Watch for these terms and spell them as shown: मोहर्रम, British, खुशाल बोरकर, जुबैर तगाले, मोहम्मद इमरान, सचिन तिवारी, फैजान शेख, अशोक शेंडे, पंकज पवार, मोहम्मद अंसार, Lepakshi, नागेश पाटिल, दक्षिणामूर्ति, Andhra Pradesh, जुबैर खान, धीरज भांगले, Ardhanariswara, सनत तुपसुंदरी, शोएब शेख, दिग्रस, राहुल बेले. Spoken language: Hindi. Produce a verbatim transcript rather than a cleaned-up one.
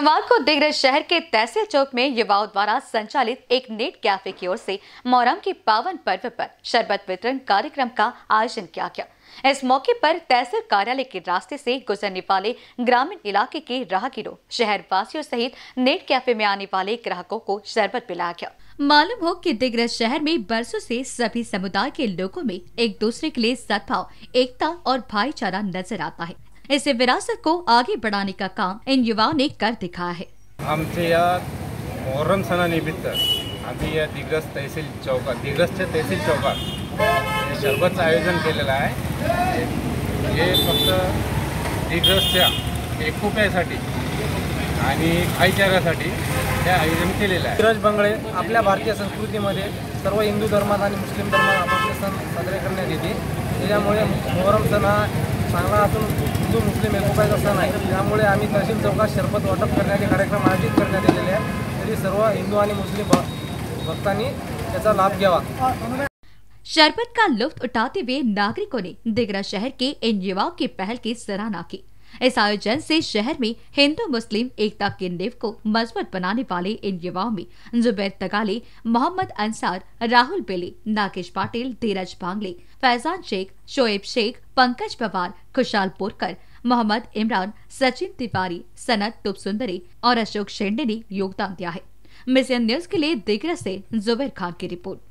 सोमवार को दिग्रस शहर के तहसील चौक में युवाओं द्वारा संचालित एक नेट कैफे की ओर से मोहर्रम के पावन पर्व पर शरबत वितरण कार्यक्रम का आयोजन किया गया। इस मौके पर तहसील कार्यालय के रास्ते से गुजरने वाले ग्रामीण इलाके के राहगीरों, शहर वासियों सहित नेट कैफे में आने वाले ग्राहकों को शरबत पिलाया गया। मालूम हो कि दिग्रस शहर में बरसों से सभी समुदाय के लोगों में एक दूसरे के लिए सद्भाव, एकता और भाईचारा नजर आता है। इसे विरासत को आगे बढ़ाने का काम इन युवाओं ने कर दिखाया है। आमचे या मोहर्रम सणानिमित्त आम्ही या दिग्रस तहसील चौकात दिग्रसच्या तहसील चौकात शरबतचं आयोजन केलेलं आहे। हे फक्त दिग्रसच्या एकोप्यासाठी आणि भाईचारासाठी हे आयोजन केलेलं आहे। दिग्रस बंगळे आपल्या भारतीय संस्कृतीमध्ये सर्व हिंदू धर्मात आणि मुस्लिम धर्मात आपले सण साजरे करण्यात येते। त्यामुळे मोहर्रम सण हा सांगलातून हिंदू मुस्लिम एकोपाचा सण आहे। त्यामुळे आम्ही तहसील चौकात शरबत वाटप करण्याचे कार्यक्रम आयोजित करण्यात आलेले आहेत। तरी सर्व हिंदू आणि मुस्लिम भक्तांनी त्याचा लाभ घ्यावा। शरबत का लुफ्त उठाते हुए नागरिकों ने दिग्रस शहर के इन युवाओं की पहल की सराहना की। इस आयोजन से शहर में हिंदू मुस्लिम एकता के नींव को मजबूत बनाने वाले इन युवाओं में जुबैर तगाले, मोहम्मद अंसार, राहुल बेले, नागेश पाटिल, धीरज भांगले, फैजान शेख, शोएब शेख, पंकज पवार, खुशाल बोरकर, मोहम्मद इमरान, सचिन तिवारी, सनत तुपसुंदरी और अशोक शेंडे ने योगदान दिया है। मिशन न्यूज के लिए दिग्रस से जुबैर खान की रिपोर्ट।